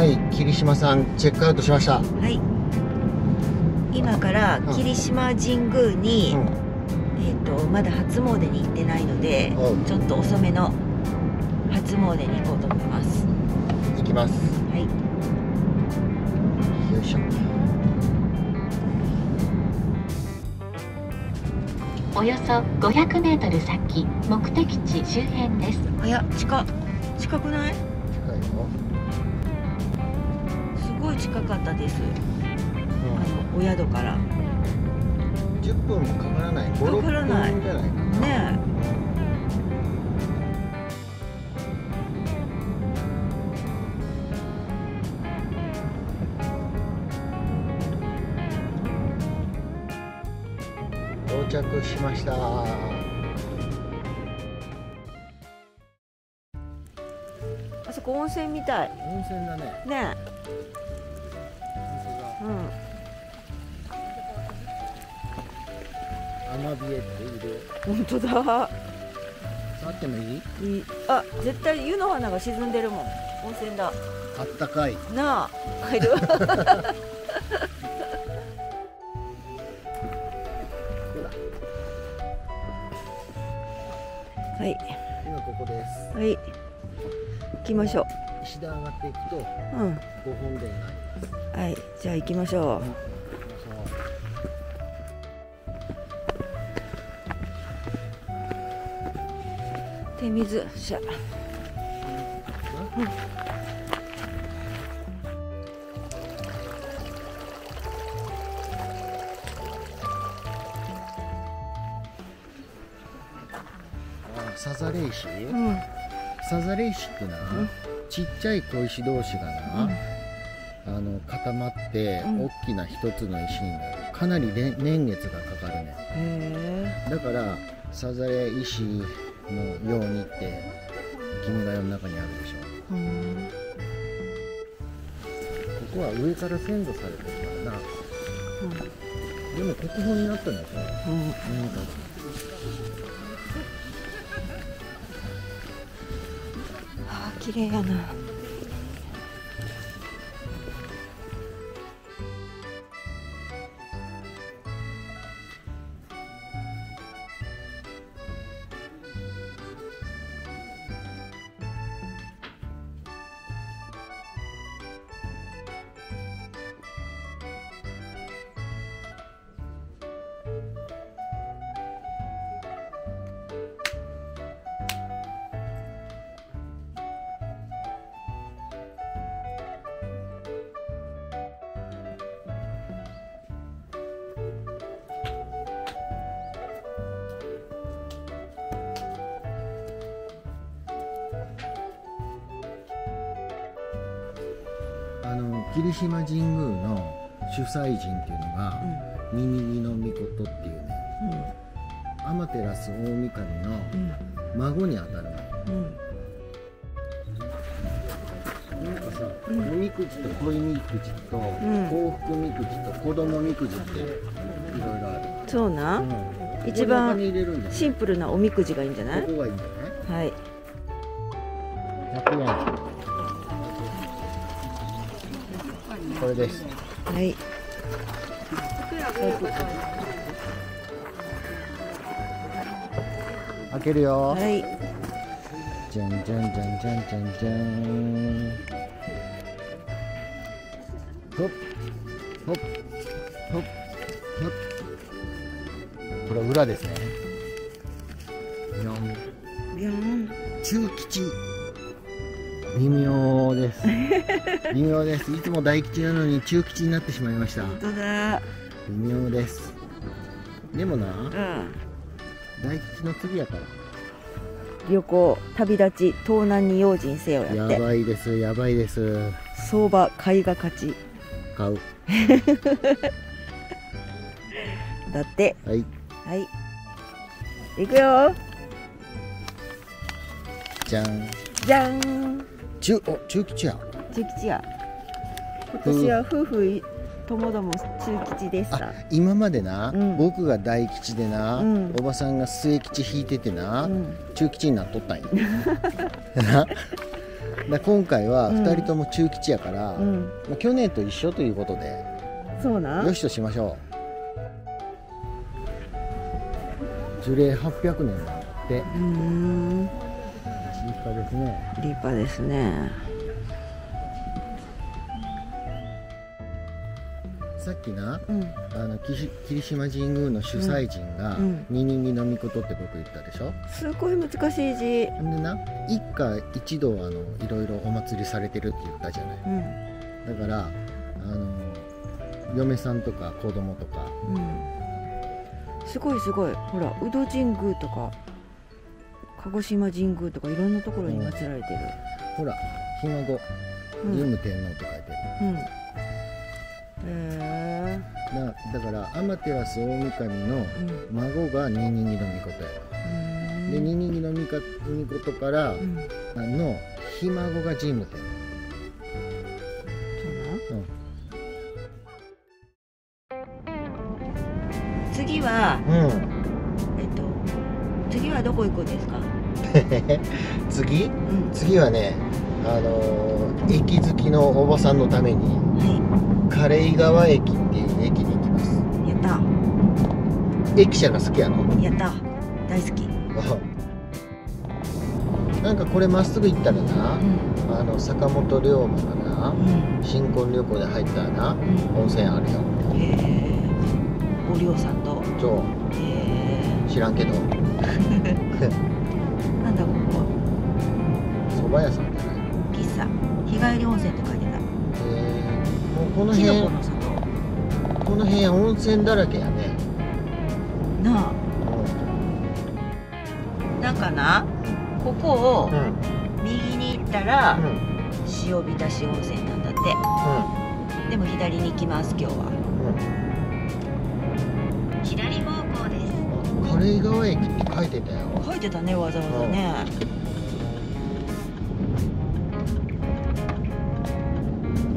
はい、霧島さんチェックアウトしました。はい、今から霧島神宮に、まだ初詣に行ってないので、ちょっと遅めの初詣に行こうと思います。行きます。はい、よいしょ。およそ500メートル先、目的地周辺です。あ、や、近くない？近いよ。すごい近かったです。お宿から10分もかからない。5、6分じゃないかな。ねえ。到着しました。あそこ温泉みたい。温泉だね。ねえ。うん。アマビエっている。本当だ。触ってもいい？いい。あ、絶対湯の花が沈んでるもん。温泉だ。あったかい。なあ、入る。はい。今ここです。はい。行きましょう。石段上がっていくと、本殿があります。はい、じゃあ行きましょう。手水しゃ、サザレ石、サザレ石ってな、ちっちゃい小石同士がな、固まって大きな一つの石になる。かなり年月がかかるね。だからサザレ石のようにって「君が代」の中にあるでしょ。ここは上から先祖されてるからな。でも国宝になったんだよね。ああ、綺麗やな。霧島神宮の主祭神っていうのがニニニのミコトっていうね、天照大神の孫にあたるの。なんかさ、おみくじと恋みくじと幸福みくじと子供みくじっていろいろある。そうな、一番シンプルなおみくじがいいんじゃない？ここがいいんじゃない？100円。これです。はい。開けるよ。はい。じゃんじゃんじゃんじゃんじゃんじゃん。ほっほっほっほっ。これは裏ですね。ビョンビョン。中吉。微妙です。微妙です。いつも大吉なのに中吉になってしまいました。本当だ。微妙です。でもな、大吉の次やから。旅行、旅立ち、盗難に用心せよやって。やばいです、やばいです。相場、買いが勝ち。買う。だって。はい。はい。行くよ。じゃん。じゃん。中吉や。中吉や。今年は夫婦ともども中吉でした。今までな、僕が大吉でな、おばさんが末吉引いててな、中吉になっとったんや。だ今回は2人とも中吉やから、まあ、去年と一緒ということで、そうな、よしとしましょう。樹齢800年だって。立派ですね。立派ですね。さっきな、霧島神宮の主催陣が二人木の御事って僕言ったでしょ。すごい難しい字でな、一家一同いろいろお祭りされてるって言ったじゃない、だから嫁さんとか子供とか、すごいすごい、ほら宇土神宮とか鹿児島神宮とかいろんなところに祀られてる、ほらひ孫神武天皇って書いてる、だから天照大神の孫がニニギの御事や、でニニギの御事からのひ孫が神武天皇。次は、次はどこ行くんですか？次、次はね、駅好きのおばさんのために、枯川駅っていう駅に行きます。やった。駅舎が好きやの？やった、大好き。なんかこれまっすぐ行ったらな、坂本龍馬がな、新婚旅行で入ったらな、温泉あるよ。お龍さんと。そう、知らんけど。なんだここは。蕎麦屋さんじゃない？喫茶。日帰り温泉って書いてた。もうこの辺、この辺温泉だらけやね。なあ。なんかな、ここを右に行ったら塩浸し温泉なんだって。でも左に行きます今日は。左方向です。枯川駅って書いてたよ。書いてたね、わざわざね。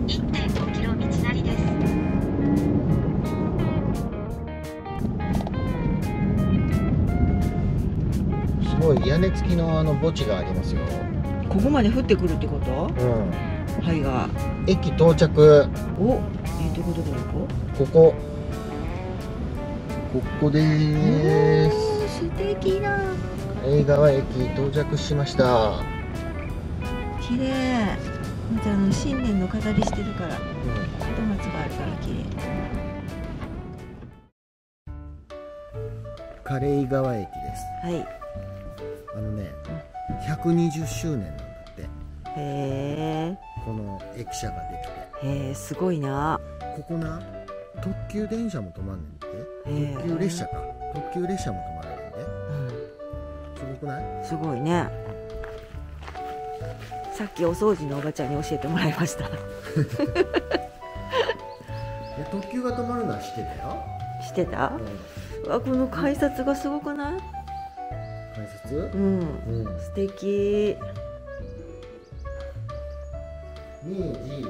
1.5 キロ道なりです。すごい屋根付きの墓地がありますよ。ここまで降ってくるってこと？はいが駅到着。お、どこどこどこ？ここ。ここでーす。素敵な。枯川駅到着しました。綺麗。また新年の飾りしてるから、門松があるから綺麗。枯川駅です。はい。120周年なんだって。へえ。この駅舎ができて。へえ、すごいな。ここな、特急電車も止まんねん。特急列車か、特急列車も止まれるんで、すごくない？すごいね。さっきお掃除のおばちゃんに教えてもらいました。特急が止まるのは知ってたよ。知ってた？わ、この改札がすごくない？改札？素敵。明治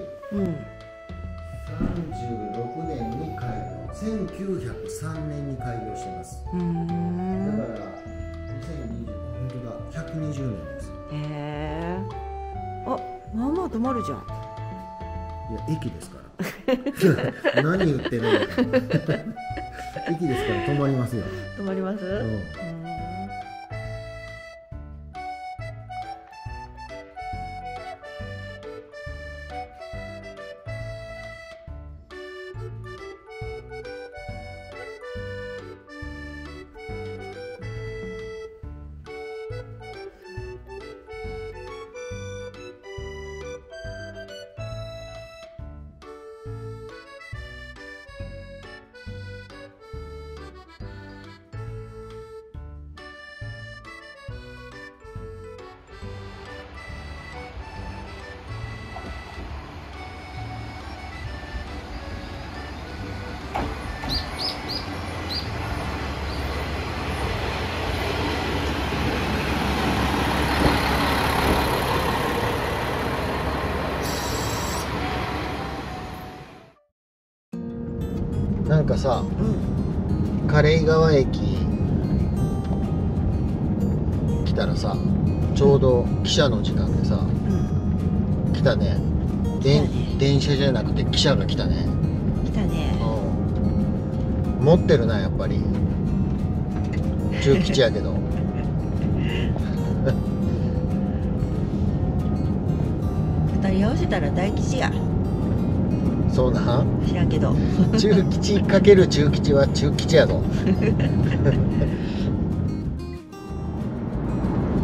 36年に開業。1903年に開業してます。だから2020年、本当だ、120年です。あ、まあまあ止まるじゃん。いや、駅ですから。何言ってるの。駅ですから止まりますよ。止まります。なんかさ、枯川駅来たらさ、ちょうど汽車の時間でさ、来たね。電車じゃなくて汽車が来たね。来たね。持ってるな、やっぱり。重吉やけど。二人合わせたら大吉や。そうなん。知らんけど。中吉かける中吉は中吉やぞ。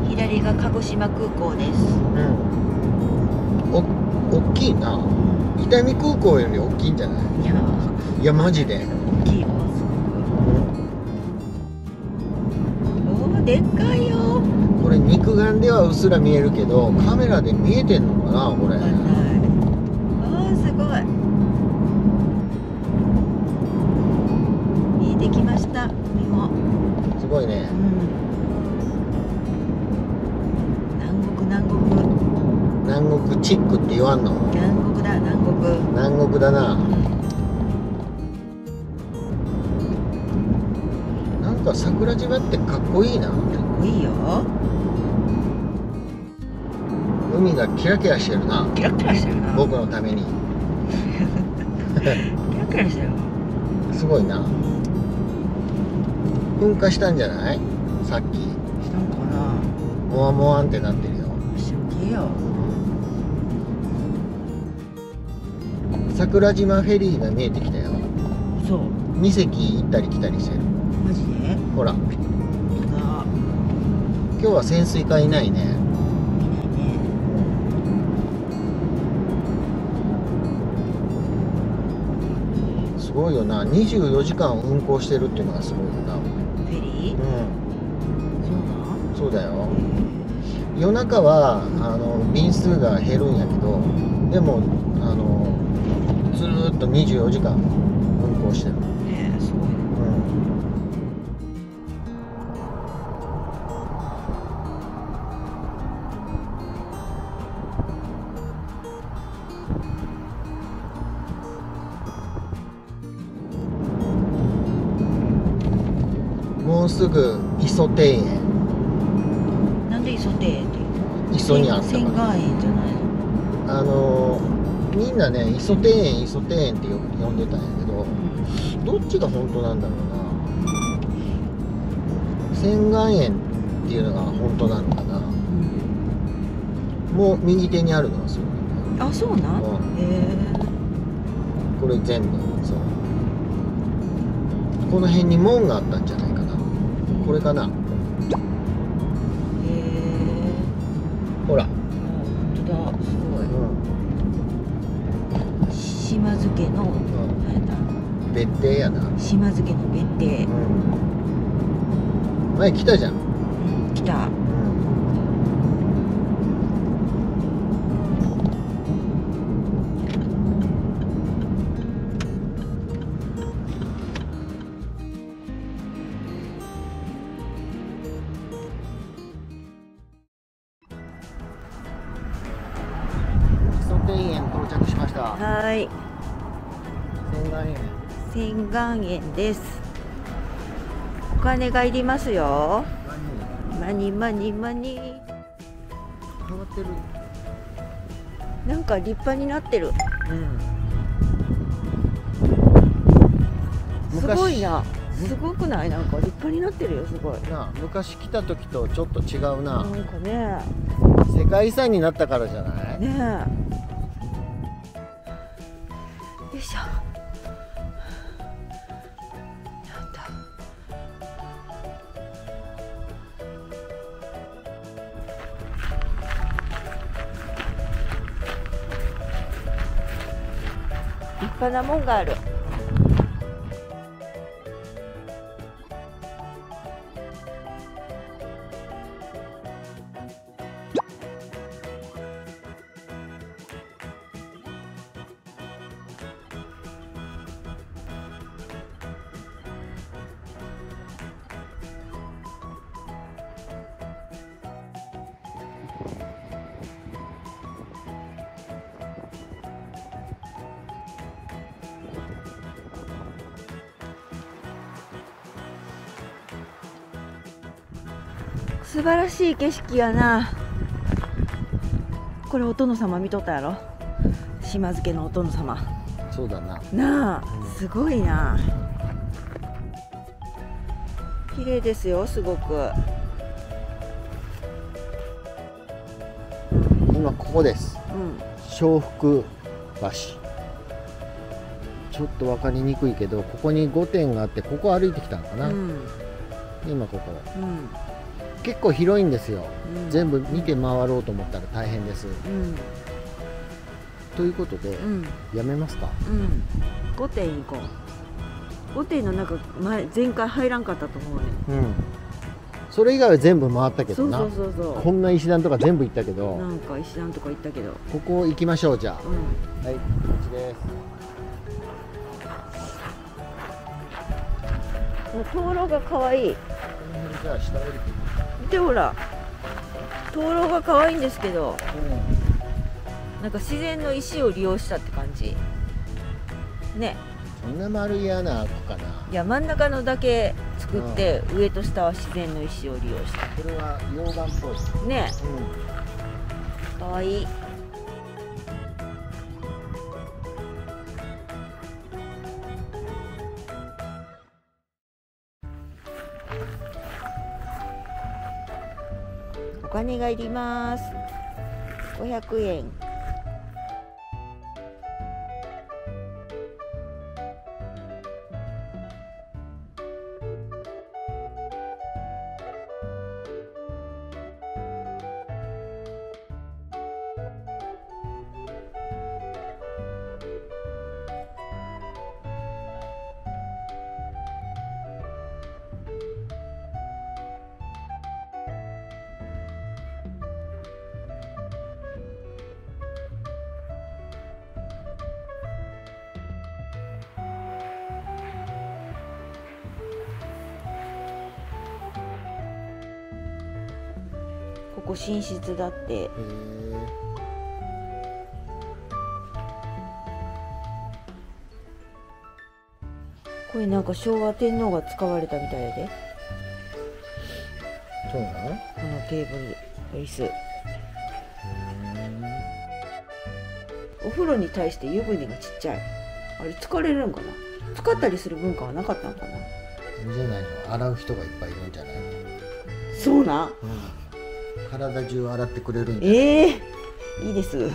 左が鹿児島空港です。うん。大きいな。伊丹空港より大きいんじゃない？いやマジで。大きいよ。おお、でっかいよ。これ肉眼ではうっすら見えるけど、カメラで見えてんのかなこれ。ああすごい。できました。すごいね。うん、南国チックって言わんの？南国だ、南国だな。うん、なんか桜島ってかっこいいな。かっこいいよ。海がキラキラしてるな。キラキラしてるな。僕のために。キラキラしてる。すごいな。噴火したんじゃない？さっき。したのかな。モワモワンってなってるよ。しょげよ。桜島フェリーが見えてきたよ。そう。2隻行ったり来たりしてる。マジで？ほら。今日は潜水艦いないね。いないね。すごいよな。24時間運航してるっていうのがすごいよな。フェリー？うん。そうだよ。夜中は便数が減るんやけど、でもずーっと24時間運行してる。ねえ、すごいね。もうすぐ磯庭園。なんで磯庭園って言うの？磯にあったから。仙外園じゃないの？みんなね、磯庭園ってよく呼んでたんやけど、どっちが本当なんだろうな。仙外園っていうのが本当なのかな。もう右手にあるのはそうなの。あ、そうなん。これ全部そう。この辺に門があったんじゃないかな。これかな。ほら。本当だ、すごい。うん、島津家の、うん、別邸やな。島津家の別邸。うん、前来たじゃん。うん、来た。はい。仙岩園です。お金がいりますよ。マニ。変わってる。なんか立派になってる。うん、すごいな。すごくない？なんか立派になってるよ。すごい。なあ、昔来た時とちょっと違うな。なんかね。世界遺産になったからじゃない？ねえ。よいしょ。なんだ。立派なもんがある。素晴らしい景色やな。これお殿様見とったやろ、島漬けのお殿様。そうだな。なあ、すごいな。綺麗ですよ、すごく。今ここです。笑福橋。ちょっと分かりにくいけど、ここに御殿があって、ここ歩いてきたのかな。今ここ。結構広いんですよ。全部見て回ろうと思ったら大変です。ということで、やめますか。御殿行こう。御殿の中、前回入らんかったと思うね。それ以外は全部回ったけどな。こんな石段とか全部行ったけど。なんか石段とか行ったけど。ここ行きましょうじゃあ。はい、こっちです。灯籠が可愛い。じゃあ下降りて。でほら、灯籠が可愛いんですけど、なんか自然の石を利用したって感じね。そんな丸い穴あくかな。いや、真ん中のだけ作って、上と下は自然の石を利用した。これは溶岩っぽいね。可愛い。お金がいります。500円。ここ寝室だって。これなんか昭和天皇が使われたみたいで。そうなの？このテーブル、椅子。お風呂に対して湯船がちっちゃい。あれ疲れるんかな？使ったりする文化はなかったのかな？じゃないの？洗う人がいっぱいいるんじゃない？そうな。体中洗ってくれるんで。いいです。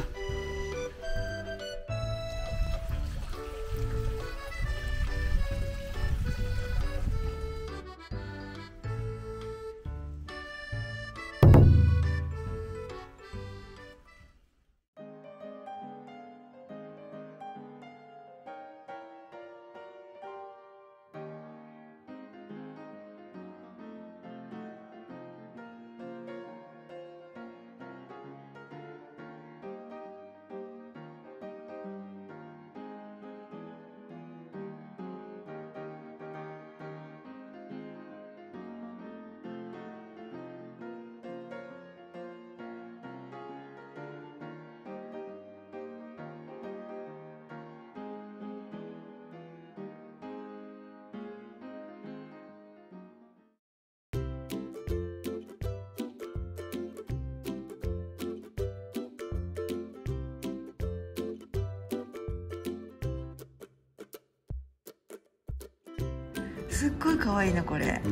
すっごい可愛いなこれ。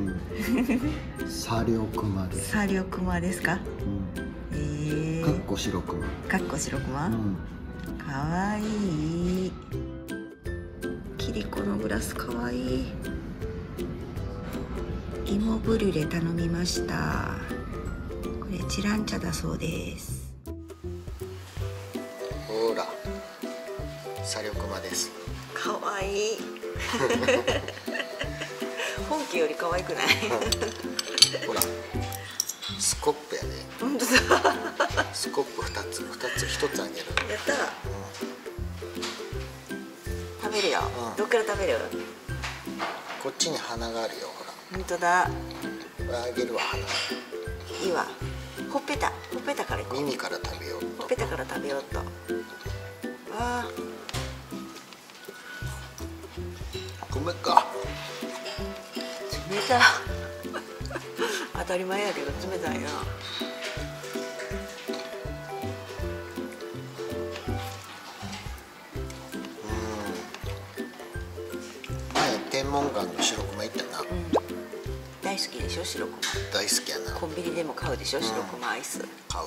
サリョクマです。サリョクマですか。かっこ白クマ。かっこ白クマ。可愛い。キリコのグラス可愛い。芋ブリュレ頼みました。これチランチャだそうです。ほら、サリョクマです。可愛い。本気より可愛くない？ほら、スコップやね。本当だ。スコップ2つ1つあげる。やった。食べるよ。どっから食べる？こっちに花があるよ。ほら。本当だ。あげるわ花。いいわ。ほっぺたから行こう。耳から食べよう。ほっぺたから食べようと。わあ。米か。冷た当たり前やけど冷たいな。天文館の白熊行ったな、うん、大好きでしょ白熊。大好きやな。コンビニでも買うでしょ、うん、白熊アイス買う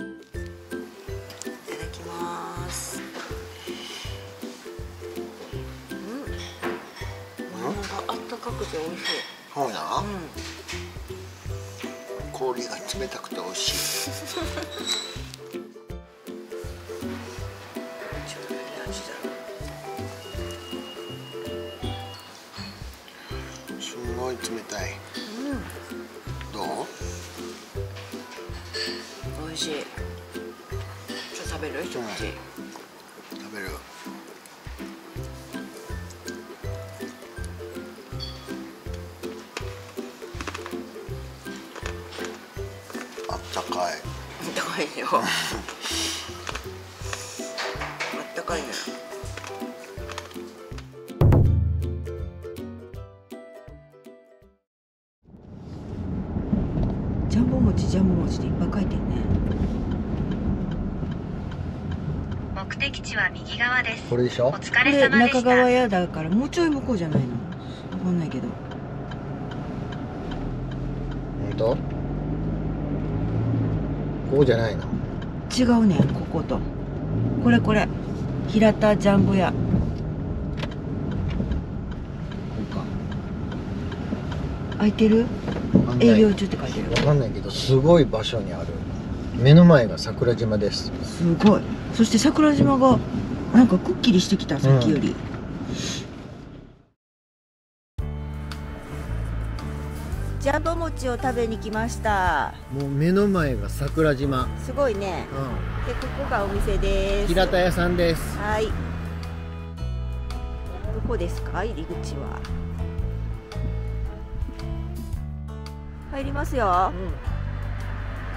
いただきます。うん、うん、あったかくて美味しい。そうな、うん、氷が冷たくて美味しいすごい冷たい。うん、どう？美味しい。ちょっと食べる？一口。食べる。あったかい。あったかいよ。あったかいね。ジャム文字でいっぱい書いてるね。目的地は右側です。これでしょ。お疲れ様でした。中川屋だからもうちょい向こうじゃないの。わかんないけど。本当？ここじゃないの。違うねん、ここと。これこれ。平田ジャンボ屋。開いてる？営業中って書いてる。わかんないけどすごい場所にある。目の前が桜島です。すごい。そして桜島がなんかくっきりしてきた、さっきより、うん、ジャンボ餅を食べに来ました。もう目の前が桜島すごいね、うん、でここがお店です。平田屋さんです。はい。どこですか入り口は。入りますよ。うん、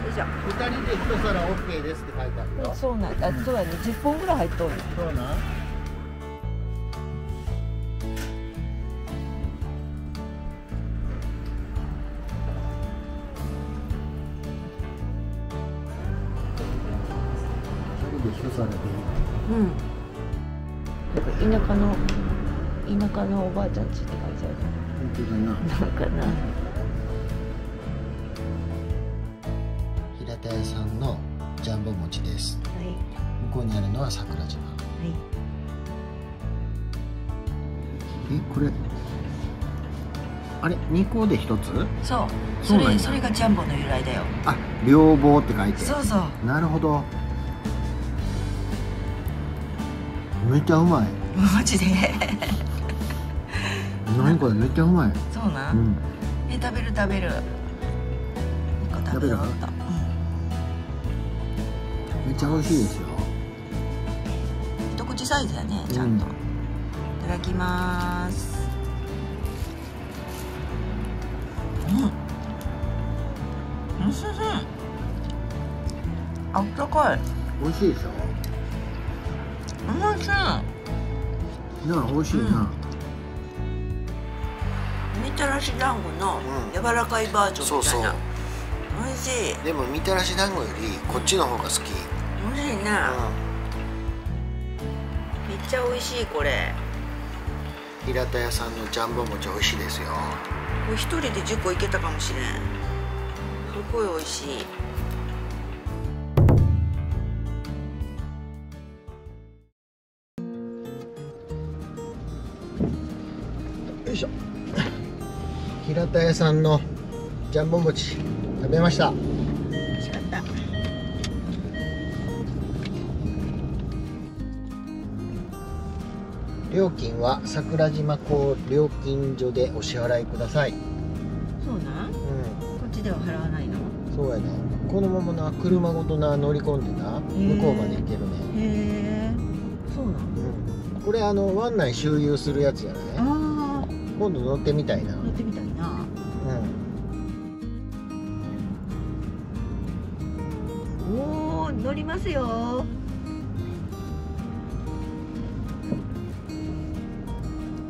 よいしょ。2人で1皿 OK ですって書いてあるよ。そうなんだ。そうやね。10本ぐらい入っとる。そうなん。2人で1皿でいい。うん。田舎のおばあちゃんちって書いてある。本当だな。なんかな。平田屋さんのジャンボ餅です。はい、向こうにあるのは桜島。はい、これ。あれ、二個で一つ。そう。それがジャンボの由来だよ。あ、両棒って書いて。そうそう。なるほど。めっちゃうまい。マジで。何これ、めっちゃうまい。そうなん。うん、食べる。食べる。めっちゃ美味しいですよ。一口サイズだね、ちゃんと。うん、いただきます。うん。うん、あったかい。美味しいでしょ。美味しい。なんか美味しいな。みたらし団子の柔らかいバージョンみたいな。そうそう、美味しい。でもみたらし団子よりこっちの方が好き。美味しいな。うん、めっちゃ美味しいこれ。平田屋さんのジャンボ餅美味しいですよ。これ一人で10個いけたかもしれん。すごい美味しい。よいしょ。平田屋さんのジャンボ餅。食べました。美味しかった。料金は桜島港料金所でお支払いください。そうなん。うん。こっちでは払わないの。そうやね。このままな車ごとな乗り込んでな向こうまで行けるね。へえ。そうなん。うん。これ湾内周遊するやつやね。ああ。今度乗ってみたいな。乗ってみたいな。うん。乗りますよ。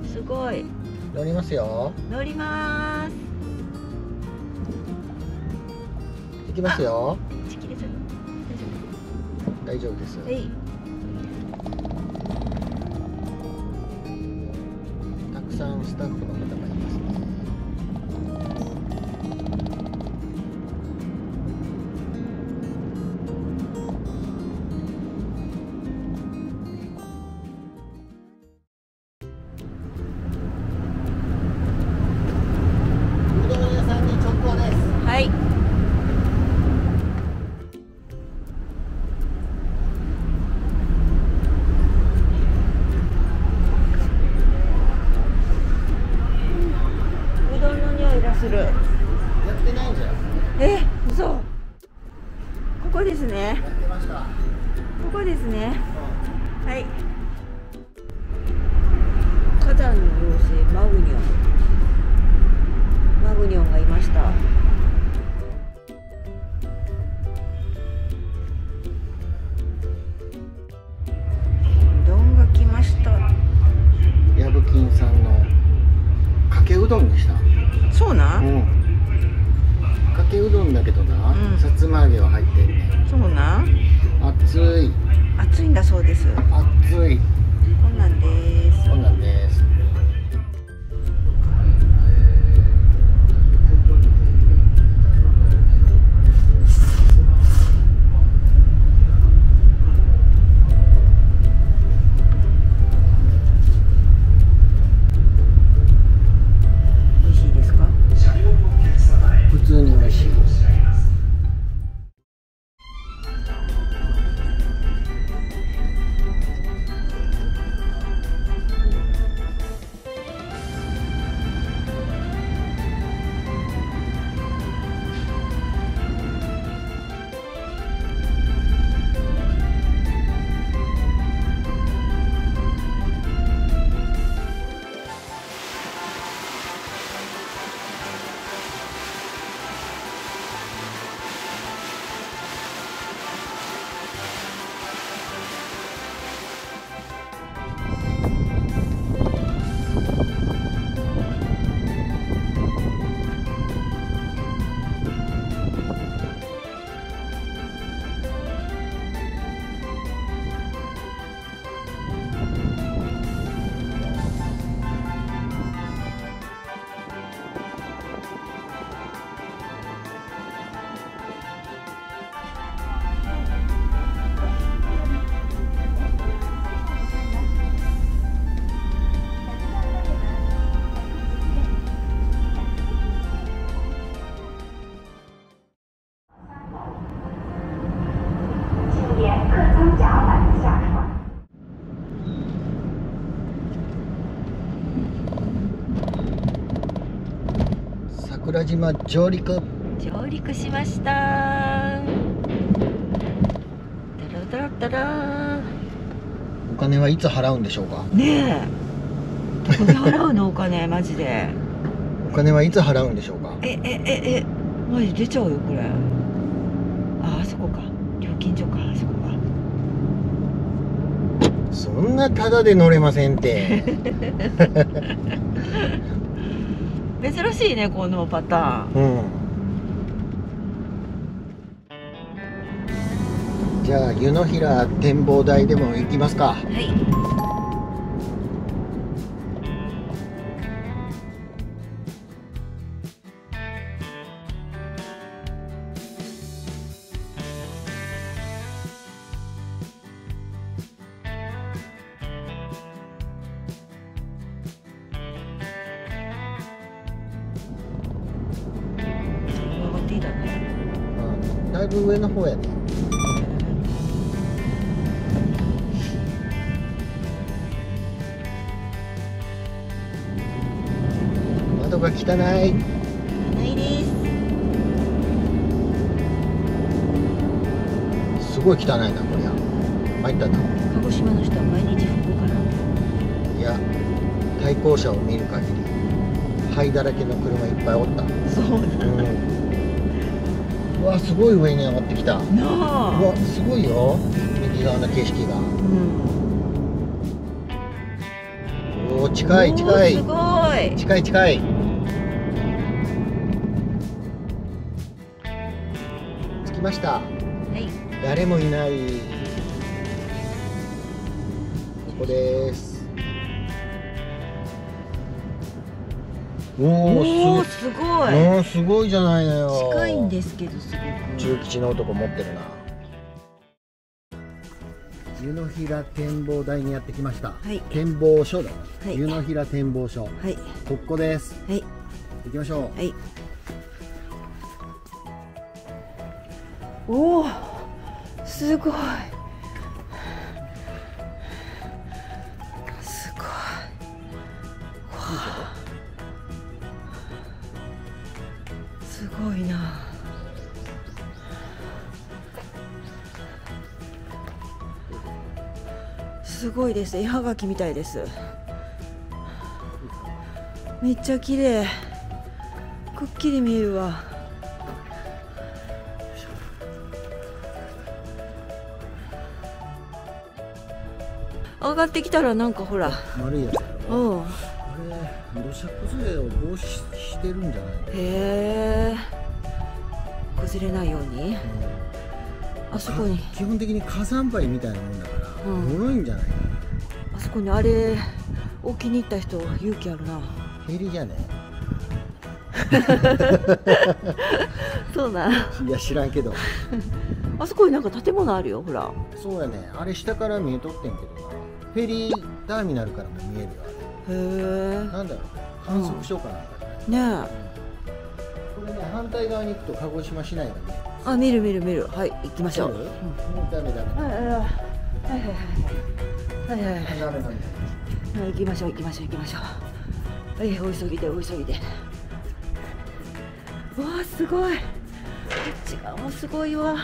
すごい。乗りますよ。乗ります。行きますよ。大丈夫です。はい。さんスタッフの方がいますね。うどん屋さんに直行です。はい、する。やってないんじゃん。え、嘘。ここですね。やってました。ここですね。はい。火山の妖精マグニョン。マグニョンがいました。うどんが来ました。ヤブキンさんのかけうどんでした。そうな、うん、かけうどんだけどな、うん、さつま揚げは入ってんね。そうな、熱い。熱いんだそうです。熱い。こんなんです。こんなんです。桜島上陸。上陸しました。だらだらだら。お金はいつ払うんでしょうか。ねえ。どこで払うのお金、マジで。お金はいつ払うんでしょうか。マジ出ちゃうよ、これ。あそこか。料金所か、あそこか。そんなタダで乗れませんって。珍しいね、このパターン、うん、じゃあ湯の平展望台でも行きますか。はい。だいぶ上の方やね。窓が汚い。汚いです。すごい汚いな、こりゃ参ったな。鹿児島の人は毎日ここから。いや、対向車を見る限り灰だらけの車いっぱいおった。そうだ、うん。うわ、すごい上に上がってきた。なあ。うわ、すごいよ。右側の景色が。うん、お、近い近い。すごい。近い近い。着きました。はい。誰もいない。ここです。おお、すごい。もうすごいじゃないのよ。近いんですけど、すごく。重吉の男持ってるな。湯の平展望台にやってきました。はい、展望所だ。湯の平展望所。はい。ここです。はい。行きましょう。はい。おお。すごい。すごい。わあ。すごいな。すごいです。絵はがきみたいです。めっちゃ綺麗。くっきり見えるわ。上がってきたらなんかほら丸いやつ。うん。土砂崩れを防止してるんじゃない？へえ。崩れないように。うん、あそこに。基本的に火山灰みたいなもんだから、うん、脆いんじゃないかな。あそこにあれ置きに行った人、勇気あるな。ヘリじゃねえ。そうな。いや知らんけど。あそこになんか建物あるよ、ほら。そうやね。あれ下から見えとってんけどな。フェリーターミナルからも見えるよ。なんだろう、観測所かなんかね。これね、反対側に行くと鹿児島市内が見える。あ、見る見る見る。はい、行きましょう。もうダメダメ。はい、行きましょう行きましょう行きましょう。はい、お急ぎでお急ぎで。わあ、すごい。こっち側もすごいわ。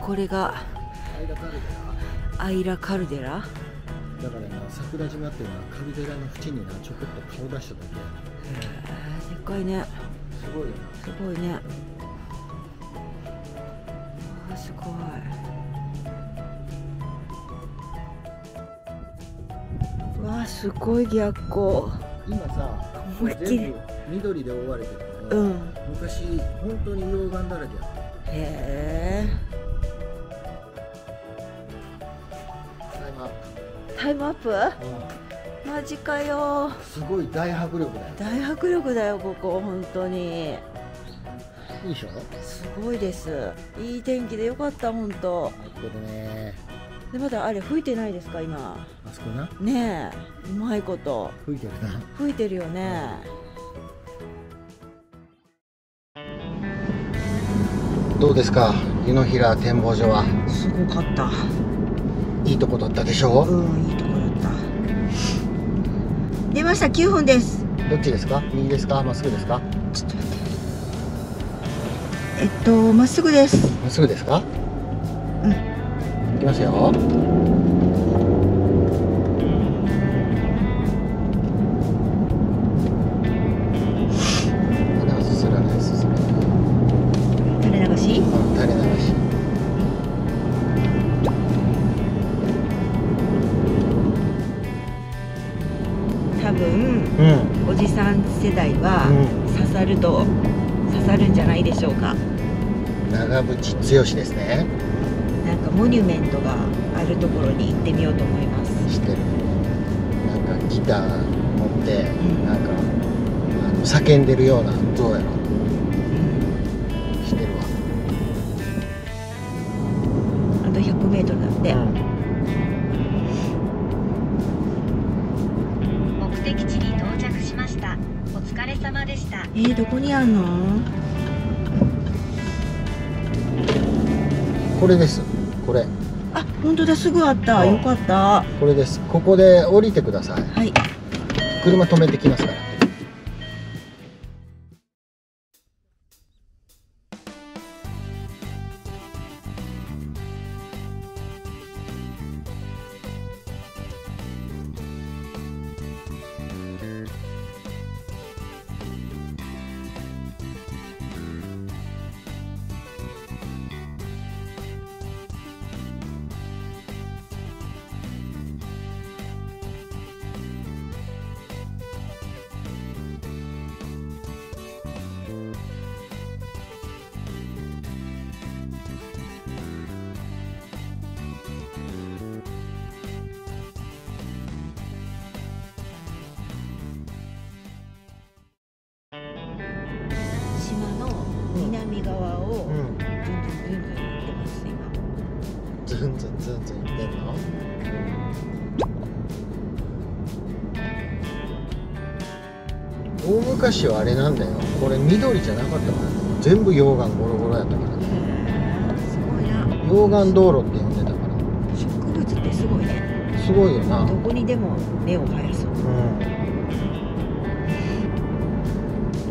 これがアイラカルデラだからな。桜島っていうのはカルデラの縁にな、ちょこっと顔出しただけ。でっかいね。すごいよね。すごいね。あ、すごい。わあ、すごい逆光。今さ、全部緑で覆われてるけど、うん、昔本当に溶岩だらけだった。へえ。タイムアップ？マジかよ。すごい大迫力だよ。大迫力だよ、ここ本当に。いいでしょ？すごいです。いい天気でよかった本当。最高だね。でまだあれ吹いてないですか今？あそこな。ねえ、うまいこと。吹いてるな。吹いてるよね。どうですか、湯の平展望所は？すごかった。いいとこだったでしょう。うん、いいとこだった。出ました、9分です。どっちですか、右ですか、まっすぐですか。ちょっと待って。まっすぐです。まっすぐですか。うん。行きますよ。すすらない、すすらない。垂れ流し。うん、垂れ流し。おじさん世代は刺さると刺さるんじゃないでしょうか。長渕剛ですね。なんかモニュメントがあるところに行ってみようと思います。知ってる。なんかギター持って、うん、なんか叫んでるような、どうやろう、うん、知ってるわ。あと 100m だって、うん、どこにあんの？これです。これ。あ、本当だ、すぐあった。よかった。これです。ここで降りてください。はい。車止めてきますから。ズンズンいってんの。大昔はあれなんだよ、これ緑じゃなかったから、全部溶岩ゴロゴロやったからね。すごいな、溶岩道路って呼んでたから。植物ってすごいね。すごいよな、どこにでも根を生やす。うん、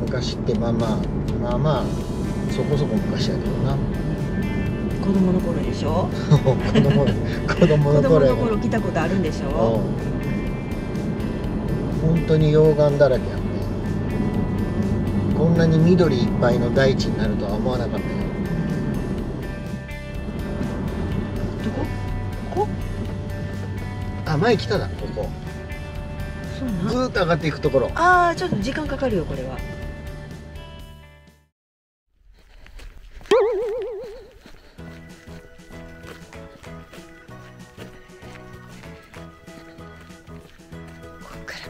昔ってまあまあそこそこ昔やけどな。子供の頃でしょ。子供の頃来たことあるんでしょ。本当に溶岩だらけやね。こんなに緑いっぱいの大地になるとは思わなかったよ。どこ？ここ？あ、前来たな、ここ。そうな。ずーっと上がっていくところ。ああ、ちょっと時間かかるよ、これは。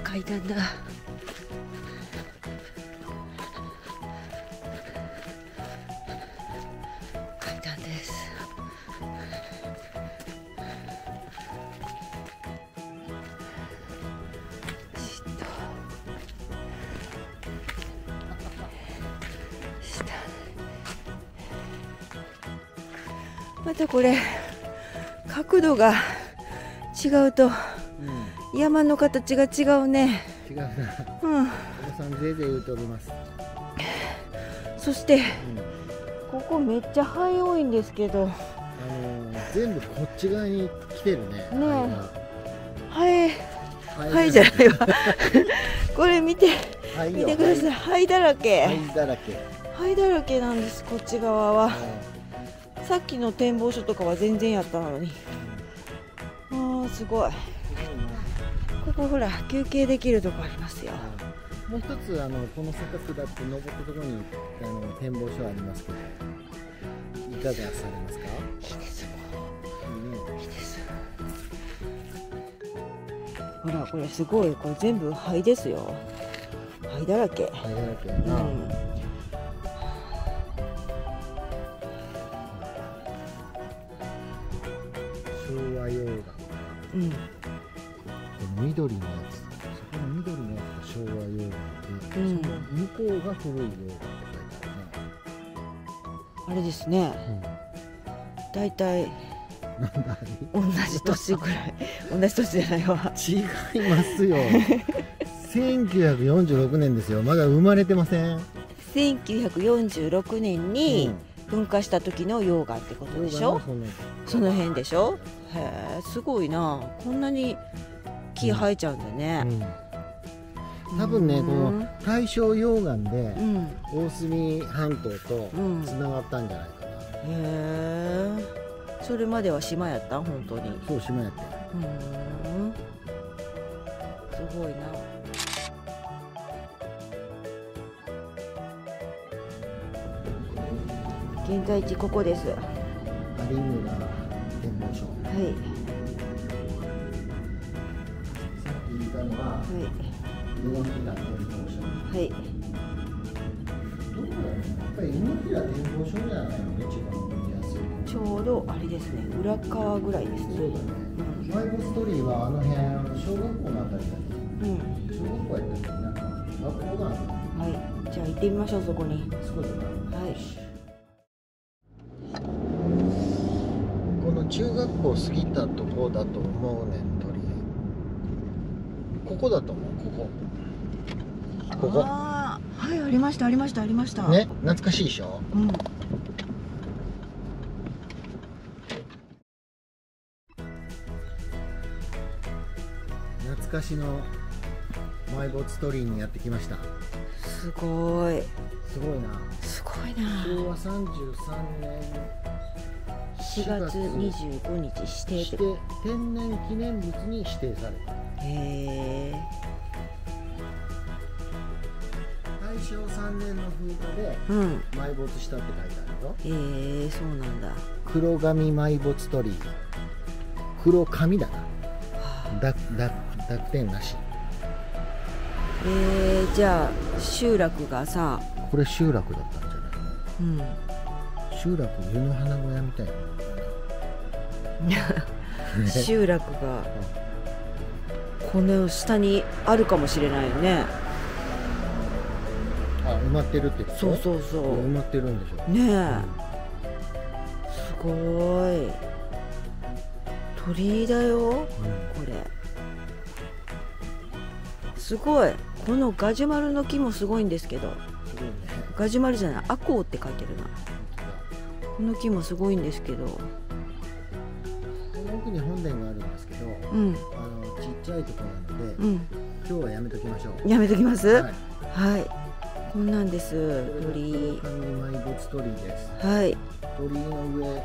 階段だ。階段です。またこれ角度が違うと。山の形が違うね。違うな。うん。お子さんぜいぜい言うております。そして、ここめっちゃ灰多いんですけど。全部こっち側に来てるね。ねえ。灰じゃないわ。これ見て、見てください。灰だらけ。灰だらけ。灰だらけなんです。こっち側は。さっきの展望所とかは全然やったのに。ああ、すごい。ここほら休憩できるとこありますよ。もう一つこの坂下って登ったところに展望所ありますけど、いかがされますか？いいですもん。いいです。ほらこれすごい、これ全部灰ですよ。灰だらけ。灰だらけやな。うん、昭和溶岩。うん。緑のやつ、そこの緑のやつが昭和溶岩で、うん、その向こうが古い溶岩って書いてあるね。あれですね、うん、大体同じ年ぐらい同じ年じゃないわ。違いますよ。1946年ですよ。まだ生まれてません。1946年に噴火した時の溶岩ってことでしょ、うん、その辺でしょ。へえ、すごいな、こんなに木生えちゃうんだね。多分ね、この大正溶岩で大隅半島とつながったんじゃないかな。へえ。それまでは島やったん、本当に。そう、島やった。すごいな。現在地ここです。アリングラ展望所。はい。はい。ちょうどあれですね、裏側ぐらいですね。ファイブストリーはあの辺、小学校のあたりだね。小学校やったら、なんか学校がある。はい、じゃあ行ってみましょう、そこに。この中学校過ぎたとこだと思うねん。ここだと思う。ここ。ここ。はい、ありましたありましたありました。ね、懐かしいでしょ。うん。懐かしの埋没鳥居にやってきました。すごい。すごいな。すごいな。昭和33年。4月25日指定で天然記念物に指定された。へえ。大正3年の噴火で埋没したって書いてあるよ。へえ、そうなんだ。黒髪埋没鳥居。黒髪だな。濁点なし。じゃあ集落がさ、これ集落だったんじゃないの？うん。集落、湯の花小屋みたいな。集落がこの下にあるかもしれないよね。あ、埋まってるってこと？そうそうそう、埋まってるんでしょうね。すごい鳥居だよ、これ。すごい、このガジュマルの木もすごいんですけど、ガジュマルじゃない、アコウって書いてるな。この木もすごいんですけど、奥に本殿があるんですけど、ちっちゃいところなので、今日はやめときましょう。やめときます。はい、こんなんです。鳥居。埋没鳥居です。はい。鳥居の上、触っ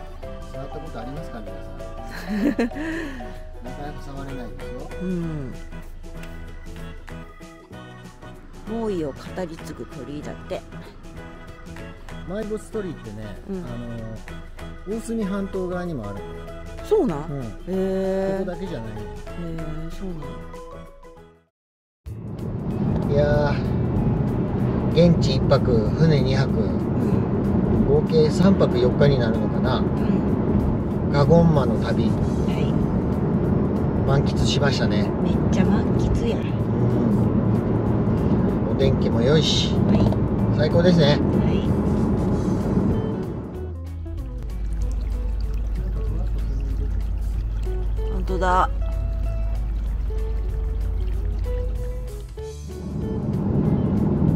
たことありますか、皆さん。なかなか触れないですよ。猛威を語り継ぐ鳥居だって。埋没鳥居ってね、大隅半島側にもある。そうなん。ここだけじゃない。そうなん。いやー、現地1泊、船2泊、合計3泊4日になるのかな。ガゴンマの旅。満喫しましたね。めっちゃ満喫や。お天気も良いし、最高ですね。だ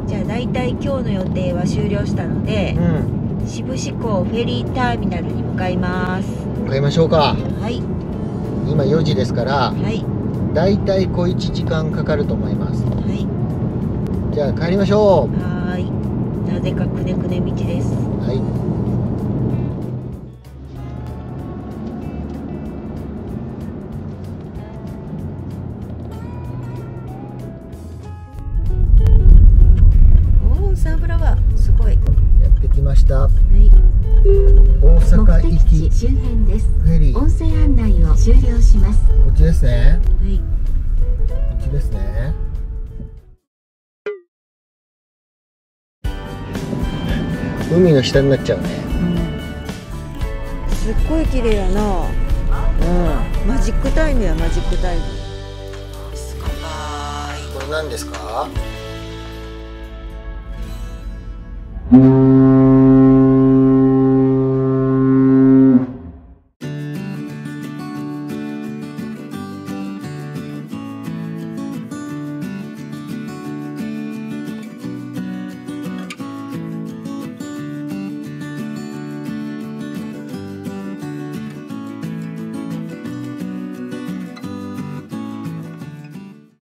じゃあ大体今日の予定は終了したので、志布志港フェリーターミナルに向かいます。向かいましょうか。はい、今4時ですから、大体小1時間かかると思います。じゃあ帰りましょう。はい、なぜかくねくね道です。はい、周辺です。フェリー音声案内を終了します。こっちですね。はい。こっちですね。海の下になっちゃうね。すっごい綺麗やな。マジックタイムや、マジックタイム。これ何ですか？